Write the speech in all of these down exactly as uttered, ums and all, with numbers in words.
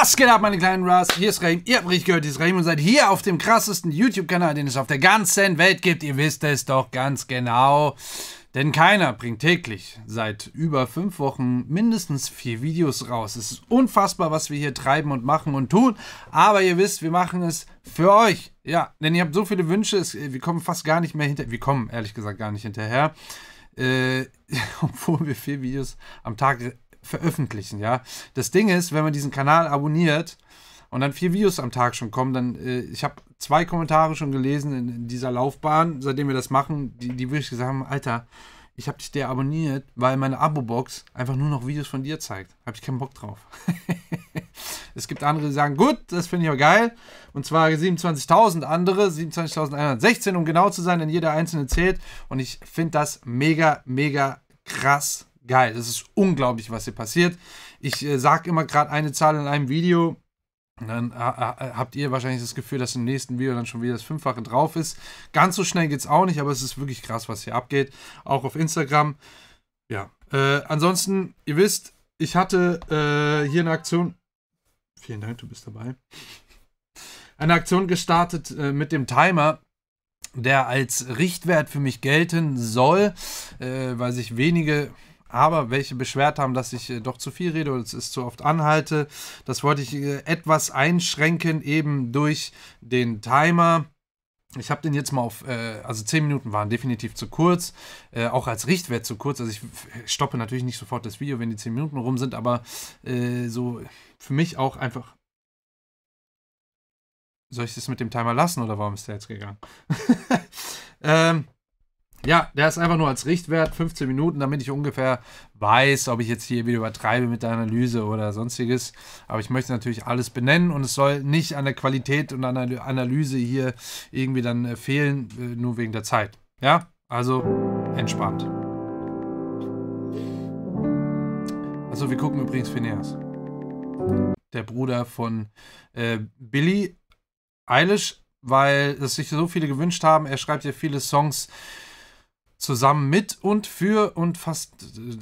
Was geht ab, meine kleinen Ras? Hier ist Rahim, ihr habt richtig gehört, hier ist Rahim und seid hier auf dem krassesten YouTube-Kanal, den es auf der ganzen Welt gibt. Ihr wisst es doch ganz genau, denn keiner bringt täglich seit über fünf Wochen mindestens vier Videos raus. Es ist unfassbar, was wir hier treiben und machen und tun, aber ihr wisst, wir machen es für euch. Ja, denn ihr habt so viele Wünsche, es, wir kommen fast gar nicht mehr hinterher, wir kommen ehrlich gesagt gar nicht hinterher, äh, obwohl wir vier Videos am Tag veröffentlichen, ja. Das Ding ist, wenn man diesen Kanal abonniert und dann vier Videos am Tag schon kommen, dann, äh, ich habe zwei Kommentare schon gelesen in, in dieser Laufbahn, seitdem wir das machen, die, die wirklich gesagt haben, Alter, ich habe dich deabonniert, weil meine Abo-Box einfach nur noch Videos von dir zeigt. Habe ich keinen Bock drauf. Es gibt andere, die sagen, gut, das finde ich aber geil. Und zwar siebenundzwanzigtausend andere, siebenundzwanzigtausendeinhundertsechzehn, um genau zu sein, denn jeder einzelne zählt. Und ich finde das mega, mega krass. Geil, das ist unglaublich, was hier passiert. Ich äh, sage immer gerade eine Zahl in einem Video, und dann ha habt ihr wahrscheinlich das Gefühl, dass im nächsten Video dann schon wieder das Fünffache drauf ist. Ganz so schnell geht es auch nicht, aber es ist wirklich krass, was hier abgeht, auch auf Instagram. Ja, äh, ansonsten, ihr wisst, ich hatte äh, hier eine Aktion, vielen Dank, du bist dabei, eine Aktion gestartet äh, mit dem Timer, der als Richtwert für mich gelten soll, äh, weil sich wenige... aber welche beschwert haben, dass ich äh, doch zu viel rede oder es ist zu oft anhalte. Das wollte ich äh, etwas einschränken, eben durch den Timer. Ich habe den jetzt mal auf, äh, also zehn Minuten waren definitiv zu kurz, äh, auch als Richtwert zu kurz. Also ich stoppe natürlich nicht sofort das Video, wenn die zehn Minuten rum sind, aber äh, so für mich auch einfach... Soll ich das mit dem Timer lassen oder warum ist der jetzt gegangen? ähm... Ja, der ist einfach nur als Richtwert, fünfzehn Minuten, damit ich ungefähr weiß, ob ich jetzt hier wieder übertreibe mit der Analyse oder sonstiges. Aber ich möchte natürlich alles benennen und es soll nicht an der Qualität und an der Analyse hier irgendwie dann fehlen, nur wegen der Zeit. Ja, also entspannt. Achso, wir gucken übrigens Finneas. Der Bruder von äh, Billie Eilish, weil es sich so viele gewünscht haben. Er schreibt ja viele Songs zusammen mit und für und fast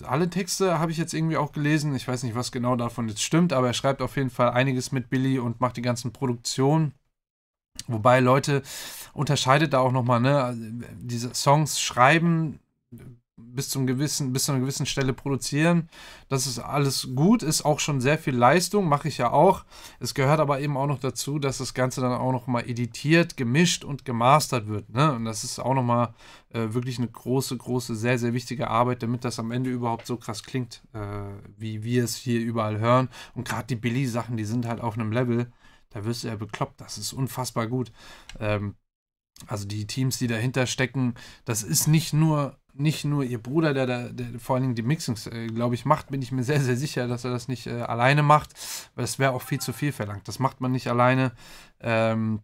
alle Texte habe ich jetzt irgendwie auch gelesen. Ich weiß nicht, was genau davon jetzt stimmt, aber er schreibt auf jeden Fall einiges mit Billie und macht die ganzen Produktionen. Wobei, Leute, unterscheidet da auch nochmal, ne? Diese Songs schreiben, bis zum gewissen, bis zu einer gewissen Stelle produzieren. Das ist alles gut, ist auch schon sehr viel Leistung, mache ich ja auch. Es gehört aber eben auch noch dazu, dass das Ganze dann auch nochmal editiert, gemischt und gemastert wird. Ne? Und das ist auch nochmal äh, wirklich eine große, große, sehr, sehr wichtige Arbeit, damit das am Ende überhaupt so krass klingt, äh, wie wir es hier überall hören. Und gerade die Billie-Sachen, die sind halt auf einem Level, da wirst du ja bekloppt, das ist unfassbar gut. Ähm, also die Teams, die dahinter stecken, das ist nicht nur... nicht nur ihr Bruder, der, der, der vor allen Dingen die Mixings, äh, glaube ich, macht, bin ich mir sehr, sehr sicher, dass er das nicht äh, alleine macht, weil es wäre auch viel zu viel verlangt. Das macht man nicht alleine, ähm,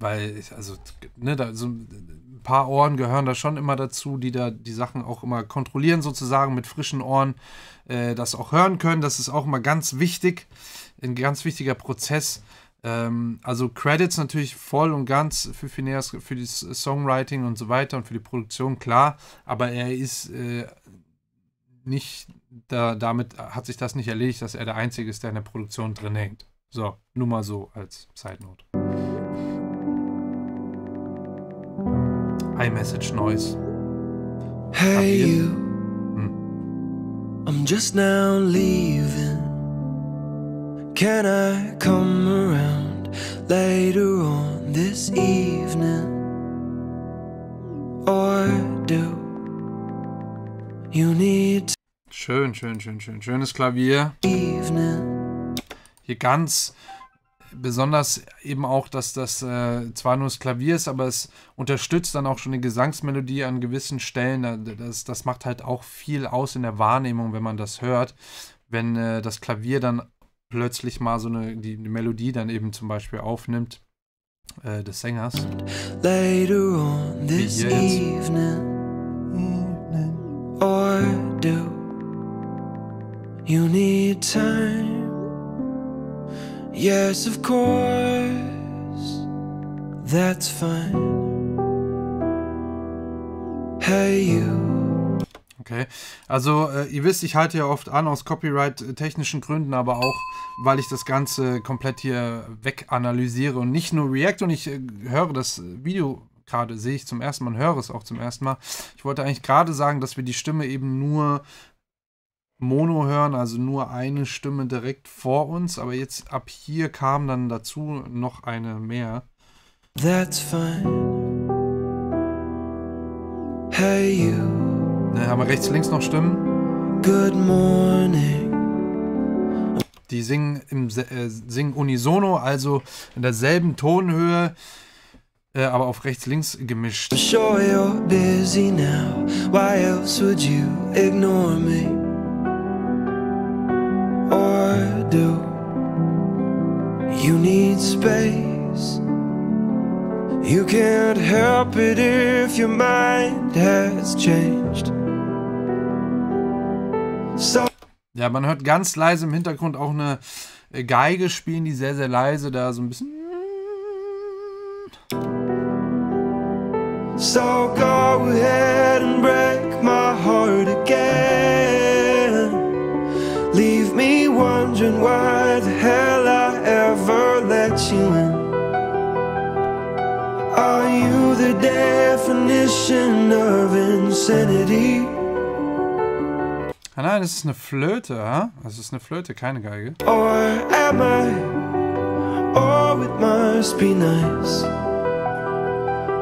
weil, also, ne, da, so ein paar Ohren gehören da schon immer dazu, die da die Sachen auch immer kontrollieren, sozusagen, mit frischen Ohren äh, das auch hören können. Das ist auch immer ganz wichtig, ein ganz wichtiger Prozess. Ähm, also Credits natürlich voll und ganz für Finneas, für das Songwriting und so weiter und für die Produktion, klar, aber er ist äh, nicht, da, damit hat sich das nicht erledigt, dass er der Einzige ist, der in der Produktion drin hängt. So, nur mal so als Side-Note. iMessage Noise. Hey you, hm. I'm just now leaving. Can I come around later on this evening? Or do you need... Schön, schön, schön, schön. Schönes Klavier. Hier ganz besonders eben auch, dass das äh, zwar nur das Klavier ist, aber es unterstützt dann auch schon die Gesangsmelodie an gewissen Stellen. Das, das macht halt auch viel aus in der Wahrnehmung, wenn man das hört. Wenn äh, das Klavier dann plötzlich mal so eine die, die Melodie dann eben zum Beispiel aufnimmt äh, des Sängers. Later on this evening, or do you need time? Yes, of course, that's fine. Hey you. okay. Also äh, ihr wisst, ich halte ja oft an aus Copyright-technischen Gründen, aber auch, weil ich das Ganze komplett hier weganalysiere und nicht nur React. Und ich äh, höre das Video gerade, sehe ich zum ersten Mal und höre es auch zum ersten Mal. Ich wollte eigentlich gerade sagen, dass wir die Stimme eben nur Mono hören, also nur eine Stimme direkt vor uns, aber jetzt ab hier kam dann dazu noch eine mehr. That's fine. Hey you. Ne, haben wir rechts, links noch Stimmen. Good morning. Die singen im äh, singen unisono, also in derselben Tonhöhe, äh, aber auf rechts, links gemischt. I'm sure you're busy now. Why else would you ignore me? Or do you need space? You can't help it if your mind has changed. So. Ja, man hört ganz leise im Hintergrund auch eine Geige spielen, die sehr, sehr leise da so ein bisschen. So go ahead and break my heart again. Leave me wondering why the hell I ever let you in. Are you the definition of insanity? Ah, nein, das ist eine Flöte, ha? Huh? Das ist eine Flöte, keine Geige. Or am I? Or it must be nice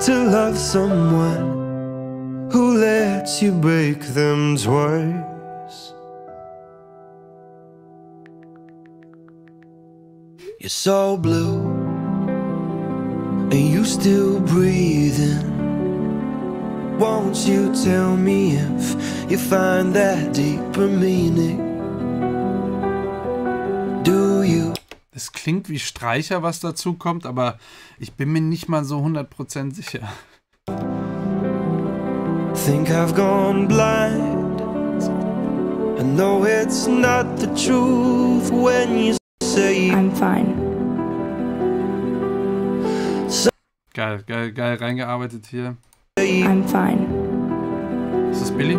to love someone who lets you break them twice. You're so blue, and you still breathing. Won't you tell me if you find that deeper meaning? Do you? Es klingt wie Streicher, was dazu kommt, aber ich bin mir nicht mal so hundert Prozent sicher. Think I've gone blind. I know it's not the truth when you. I'm fine. So geil, geil, geil reingearbeitet hier. I'm fine. Ist das Billie?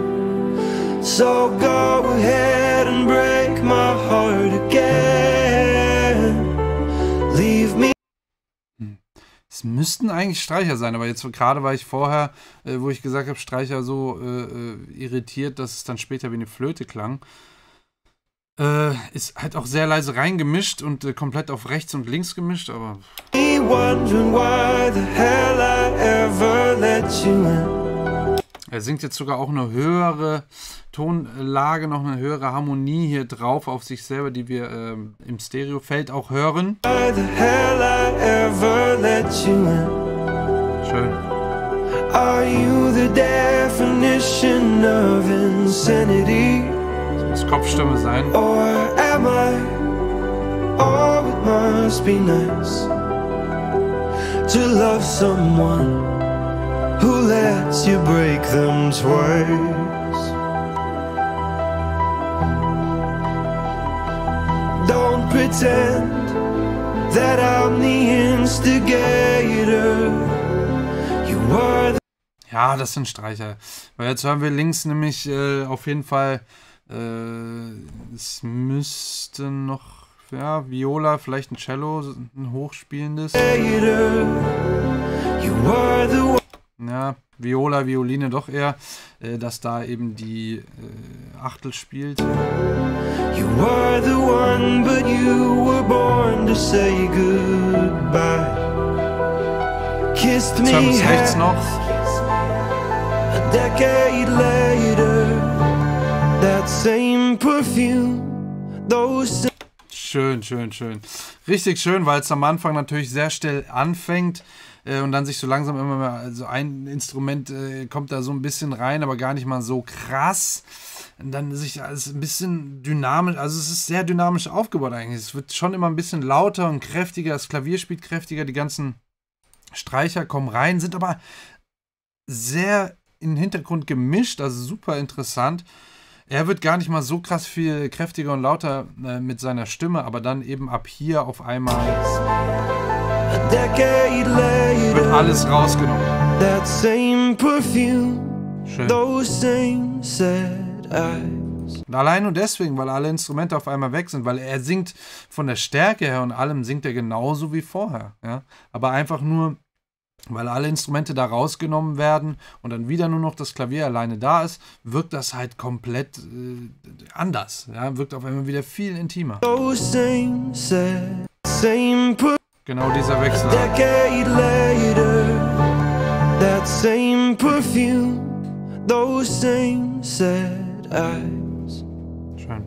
So go ahead and break my heart again. Leave me. Es müssten eigentlich Streicher sein, aber jetzt gerade war ich vorher, äh, wo ich gesagt habe, Streicher so äh, irritiert, dass es dann später wie eine Flöte klang. Äh, ist halt auch sehr leise reingemischt und äh, komplett auf rechts und links gemischt, aber. Er singt jetzt sogar auch eine höhere Tonlage, noch eine höhere Harmonie hier drauf auf sich selber, die wir äh, im Stereofeld auch hören. Schön. Are you the definition of insanity? Kopfstimme sein. Or am I? Or it must be nice to love someone who lets you break them twice. Don't pretend that I'm the instigator. You were the. Ja, das sind Streicher. Weil jetzt hören wir links nämlich äh, auf jeden Fall. Äh, es müsste noch, ja, Viola, vielleicht ein Cello, ein hochspielendes. Ja, Viola, Violine doch eher, äh, dass da eben die äh, Achtel spielt. Jetzt hören wir es rechts noch. A decade later. That same perfume, those. Schön, schön, schön. Richtig schön, weil es am Anfang natürlich sehr still anfängt äh, und dann sich so langsam immer mehr, also ein Instrument äh, kommt da so ein bisschen rein, aber gar nicht mal so krass. Und dann sich alles ein bisschen dynamisch, also es ist sehr dynamisch aufgebaut eigentlich. Es wird schon immer ein bisschen lauter und kräftiger, das Klavier spielt kräftiger, die ganzen Streicher kommen rein, sind aber sehr in den Hintergrund gemischt, also super interessant. Er wird gar nicht mal so krass viel kräftiger und lauter äh, mit seiner Stimme, aber dann eben ab hier auf einmal wird alles rausgenommen. Schön. Und allein nur deswegen, weil alle Instrumente auf einmal weg sind, weil er singt von der Stärke her und allem singt er genauso wie vorher. Ja? Aber einfach nur, weil alle Instrumente da rausgenommen werden und dann wieder nur noch das Klavier alleine da ist, wirkt das halt komplett äh, anders. Ja? Wirkt auf einmal wieder viel intimer. Genau dieser Wechsel. Schön.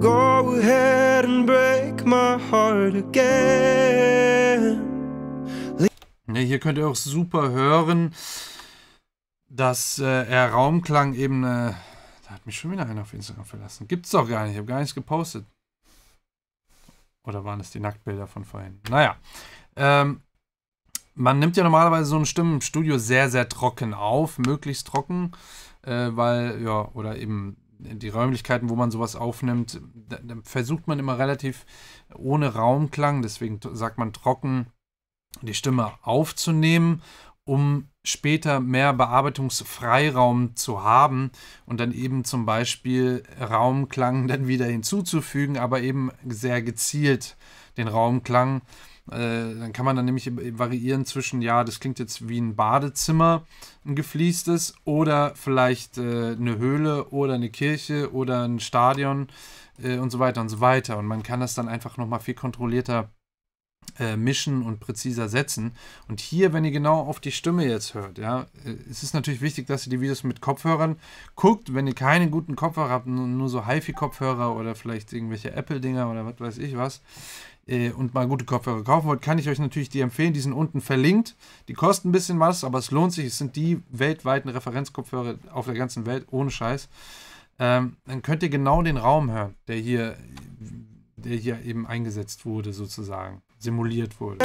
Go ahead and break my heart again. Ja, hier könnt ihr auch super hören, dass äh, er Raumklang eben. Äh, da hat mich schon wieder einer auf Instagram verlassen. Gibt's doch gar nicht. Ich habe gar nichts gepostet. Oder waren es die Nacktbilder von vorhin? Naja. Ähm, man nimmt ja normalerweise so eine Stimme im Studio sehr, sehr trocken auf. Möglichst trocken. Äh, weil, ja, oder eben die Räumlichkeiten, wo man sowas aufnimmt, da, da versucht man immer relativ ohne Raumklang. Deswegen sagt man trocken, die Stimme aufzunehmen, um später mehr Bearbeitungsfreiraum zu haben und dann eben zum Beispiel Raumklang dann wieder hinzuzufügen, aber eben sehr gezielt den Raumklang. Äh, dann kann man dann nämlich variieren zwischen, ja, das klingt jetzt wie ein Badezimmer, ein gefließtes, oder vielleicht äh, eine Höhle oder eine Kirche oder ein Stadion äh, und so weiter und so weiter. Und man kann das dann einfach nochmal viel kontrollierter Äh, mischen und präziser setzen. Und hier, wenn ihr genau auf die Stimme jetzt hört, ja, es ist natürlich wichtig, dass ihr die Videos mit Kopfhörern guckt. Wenn ihr keine guten Kopfhörer habt, nur, nur so HiFi-Kopfhörer oder vielleicht irgendwelche Apple-Dinger oder was weiß ich was, äh, und mal gute Kopfhörer kaufen wollt, kann ich euch natürlich die empfehlen. Die sind unten verlinkt. Die kosten ein bisschen was, aber es lohnt sich. Es sind die weltweiten Referenzkopfhörer auf der ganzen Welt, ohne Scheiß. Ähm, dann könnt ihr genau den Raum hören, der hier, der hier eben eingesetzt wurde, sozusagen. Simuliert wurde.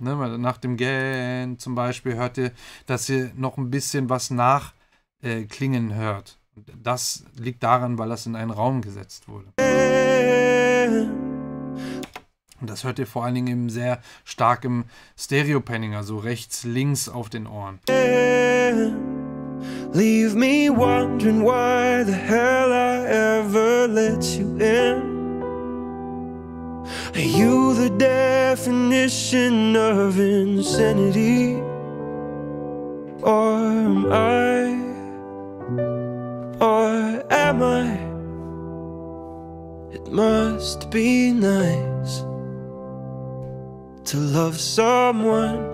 Ne, nach dem Gain zum Beispiel hört ihr, dass ihr noch ein bisschen was nachklingen äh, hört. Das liegt daran, weil das in einen Raum gesetzt wurde. Und das hört ihr vor allen Dingen eben sehr stark im Stereo-Panning, also rechts, links auf den Ohren. Leave me wondering why the hell I ever let you in. Are you the definition of insanity? Or am I? Or am I? It must be nice to love someone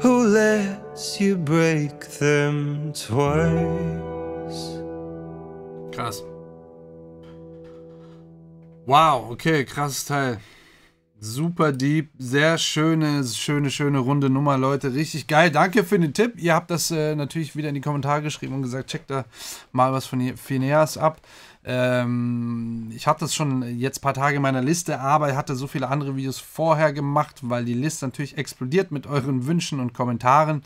who lets you break them twice. Krass. Wow, okay, krasses Teil. Super deep, sehr schöne, schöne, schöne runde Nummer, Leute. Richtig geil. Danke für den Tipp. Ihr habt das äh, natürlich wieder in die Kommentare geschrieben und gesagt, checkt da mal was von Finneas ab. Ähm, ich hatte das schon jetzt ein paar Tage in meiner Liste, aber ich hatte so viele andere Videos vorher gemacht, weil die Liste natürlich explodiert mit euren Wünschen und Kommentaren.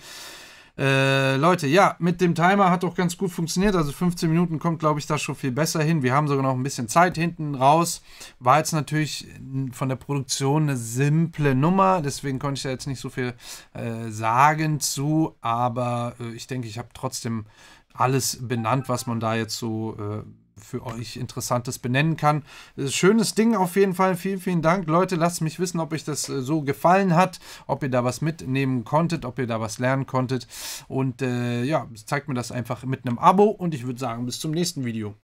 Äh, Leute, ja, mit dem Timer hat auch ganz gut funktioniert, also fünfzehn Minuten kommt, glaube ich, da schon viel besser hin. Wir haben sogar noch ein bisschen Zeit hinten raus. War jetzt natürlich von der Produktion eine simple Nummer, deswegen konnte ich da jetzt nicht so viel äh, sagen zu, aber äh, ich denke, ich habe trotzdem alles benannt, was man da jetzt so äh, für euch Interessantes benennen kann. Schönes Ding auf jeden Fall. Vielen, vielen Dank. Leute, lasst mich wissen, ob euch das so gefallen hat, ob ihr da was mitnehmen konntet, ob ihr da was lernen konntet. Und äh, ja, zeigt mir das einfach mit einem Abo und ich würde sagen, bis zum nächsten Video.